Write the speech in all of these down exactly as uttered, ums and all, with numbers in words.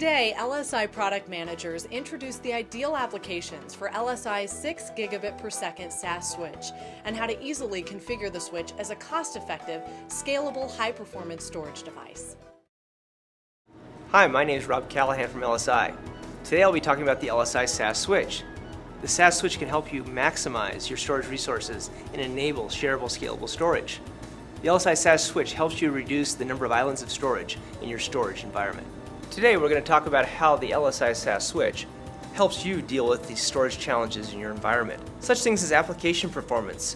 Today, L S I product managers introduced the ideal applications for L S I's six gigabit per second S A S switch and how to easily configure the switch as a cost-effective, scalable, high-performance storage device. Hi, my name is Rob Callahan from L S I. Today I'll be talking about the L S I S A S switch. The S A S switch can help you maximize your storage resources and enable shareable, scalable storage. The L S I S A S switch helps you reduce the number of islands of storage in your storage environment. Today we're going to talk about how the L S I S A S switch helps you deal with the storage challenges in your environment, such things as application performance,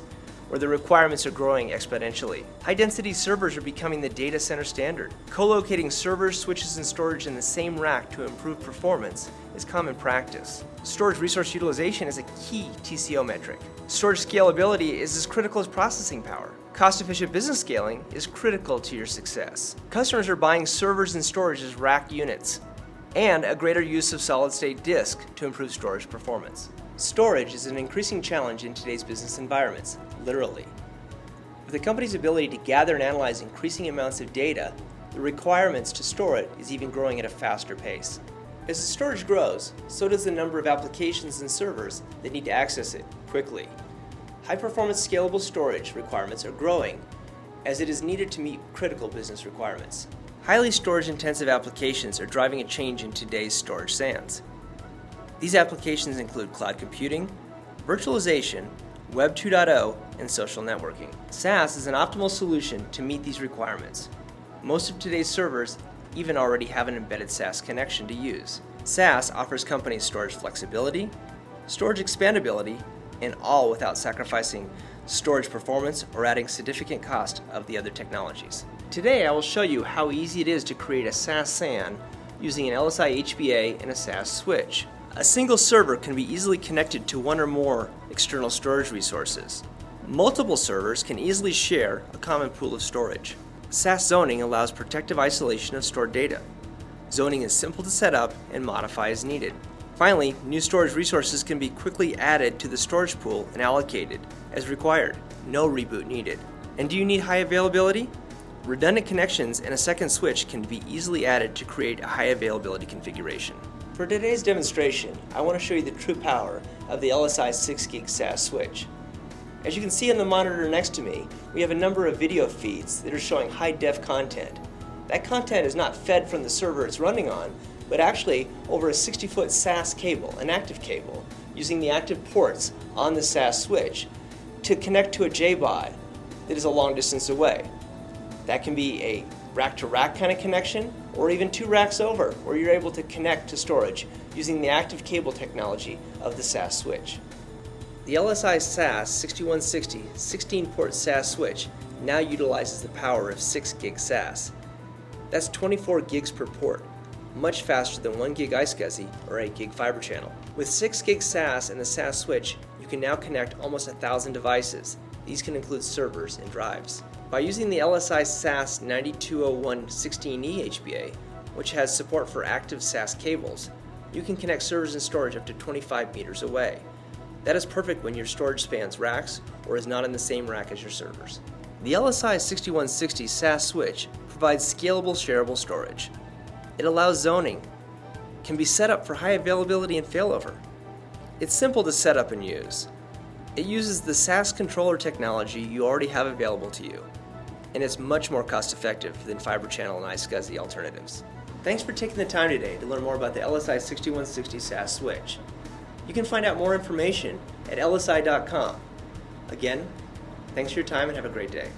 where the requirements are growing exponentially. High-density servers are becoming the data center standard. Co-locating servers, switches, and storage in the same rack to improve performance is common practice. Storage resource utilization is a key T C O metric. Storage scalability is as critical as processing power. Cost-efficient business scaling is critical to your success. Customers are buying servers and storage as rack units, and a greater use of solid-state disk to improve storage performance. Storage is an increasing challenge in today's business environments, literally. With a company's ability to gather and analyze increasing amounts of data, the requirements to store it is even growing at a faster pace. As the storage grows, so does the number of applications and servers that need to access it quickly. High-performance scalable storage requirements are growing as it is needed to meet critical business requirements. Highly storage-intensive applications are driving a change in today's storage sands. These applications include cloud computing, virtualization, Web two point oh, and social networking. S A S is an optimal solution to meet these requirements. Most of today's servers even already have an embedded S A S connection to use. S A S offers companies storage flexibility, storage expandability, and all without sacrificing storage performance or adding significant cost of the other technologies. Today I will show you how easy it is to create a S A S S A N using an L S I H B A and a S A S switch. A single server can be easily connected to one or more external storage resources. Multiple servers can easily share a common pool of storage. S A S zoning allows protective isolation of stored data. Zoning is simple to set up and modify as needed. Finally, new storage resources can be quickly added to the storage pool and allocated as required. No reboot needed. And do you need high availability? Redundant connections and a second switch can be easily added to create a high availability configuration. For today's demonstration, I want to show you the true power of the L S I six gig S A S switch. As you can see on the monitor next to me, we have a number of video feeds that are showing high-def content. That content is not fed from the server it's running on, but actually over a sixty foot S A S cable, an active cable, using the active ports on the S A S switch to connect to a J B O D that is a long distance away. That can be a rack-to-rack kind of connection, or even two racks over, where you're able to connect to storage using the active cable technology of the S A S switch. The L S I S A S sixty-one sixty sixteen port S A S switch now utilizes the power of six gig S A S. That's twenty-four gigs per port, much faster than one gig iSCSI or eight gig fiber channel. With six gig S A S and the S A S switch, you can now connect almost one thousand devices. These can include servers and drives. By using the L S I S A S ninety-two oh one sixteen E H B A, which has support for active S A S cables, you can connect servers and storage up to twenty-five meters away. That is perfect when your storage spans racks or is not in the same rack as your servers. The L S I sixty-one sixty S A S switch provides scalable, shareable storage. It allows zoning, can be set up for high availability and failover. It's simple to set up and use. It uses the S A S controller technology you already have available to you, and it's much more cost-effective than Fibre Channel and iSCSI alternatives. Thanks for taking the time today to learn more about the L S I sixty-one sixty S A S switch. You can find out more information at L S I dot com. Again, thanks for your time and have a great day.